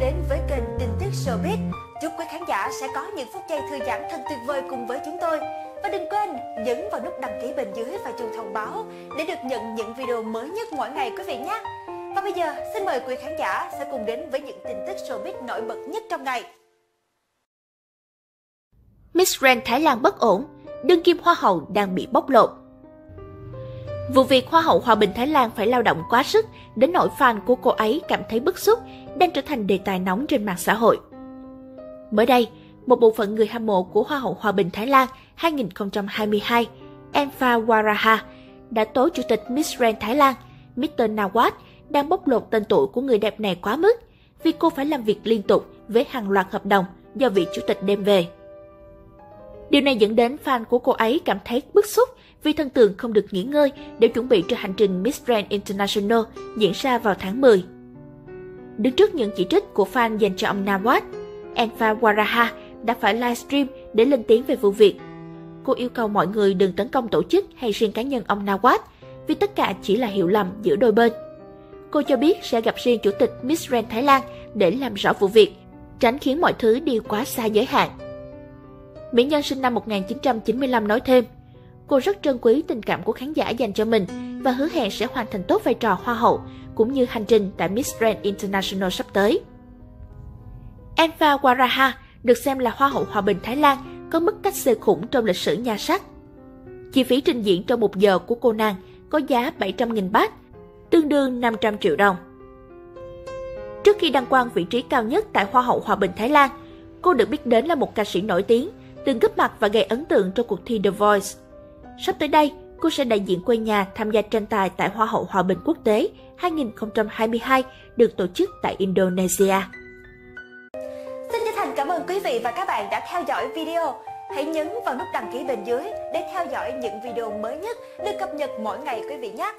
đến với kênh tin tức Showbiz. Chúc quý khán giả sẽ có những phút giây thư giãn thật tuyệt vời cùng với chúng tôi. Và đừng quên nhấn vào nút đăng ký bên dưới và chuông thông báo để được nhận những video mới nhất mỗi ngày quý vị nhé. Và bây giờ xin mời quý khán giả sẽ cùng đến với những tin tức Showbiz nổi bật nhất trong ngày. Miss Grand Thái Lan bất ổn, đương kim hoa hậu đang bị bóc lột. Vụ việc Hoa hậu Hòa bình Thái Lan phải lao động quá sức đến nỗi fan của cô ấy cảm thấy bức xúc đang trở thành đề tài nóng trên mạng xã hội. Mới đây, một bộ phận người hâm mộ của Hoa hậu Hòa bình Thái Lan 2022, Engfa Waraha, đã tố Chủ tịch Miss Grand Thái Lan, Mr. Nawat đang bóc lột tên tuổi của người đẹp này quá mức vì cô phải làm việc liên tục với hàng loạt hợp đồng do vị chủ tịch đem về. Điều này dẫn đến fan của cô ấy cảm thấy bức xúc vì thần tượng không được nghỉ ngơi để chuẩn bị cho hành trình Miss Grand International diễn ra vào tháng 10. Đứng trước những chỉ trích của fan dành cho ông Nawat, Engfa Waraha đã phải livestream để lên tiếng về vụ việc. Cô yêu cầu mọi người đừng tấn công tổ chức hay riêng cá nhân ông Nawat vì tất cả chỉ là hiểu lầm giữa đôi bên. Cô cho biết sẽ gặp riêng Chủ tịch Miss Grand Thái Lan để làm rõ vụ việc, tránh khiến mọi thứ đi quá xa giới hạn. Mỹ nhân sinh năm 1995 nói thêm, cô rất trân quý tình cảm của khán giả dành cho mình và hứa hẹn sẽ hoàn thành tốt vai trò hoa hậu cũng như hành trình tại Miss Grand International sắp tới. Engfa Waraha được xem là Hoa hậu Hòa bình Thái Lan có mức cách xê khủng trong lịch sử nha sắc. Chi phí trình diễn trong 1 giờ của cô nàng có giá 700.000 baht, tương đương 500 triệu đồng. Trước khi đăng quang vị trí cao nhất tại Hoa hậu Hòa bình Thái Lan, cô được biết đến là một ca sĩ nổi tiếng, từng góp mặt và gây ấn tượng trong cuộc thi The Voice. Sắp tới đây, cô sẽ đại diện quê nhà tham gia tranh tài tại Hoa hậu Hòa bình Quốc tế 2022 được tổ chức tại Indonesia. Xin chân thành cảm ơn quý vị và các bạn đã theo dõi video. Hãy nhấn vào nút đăng ký bên dưới để theo dõi những video mới nhất được cập nhật mỗi ngày quý vị nhé.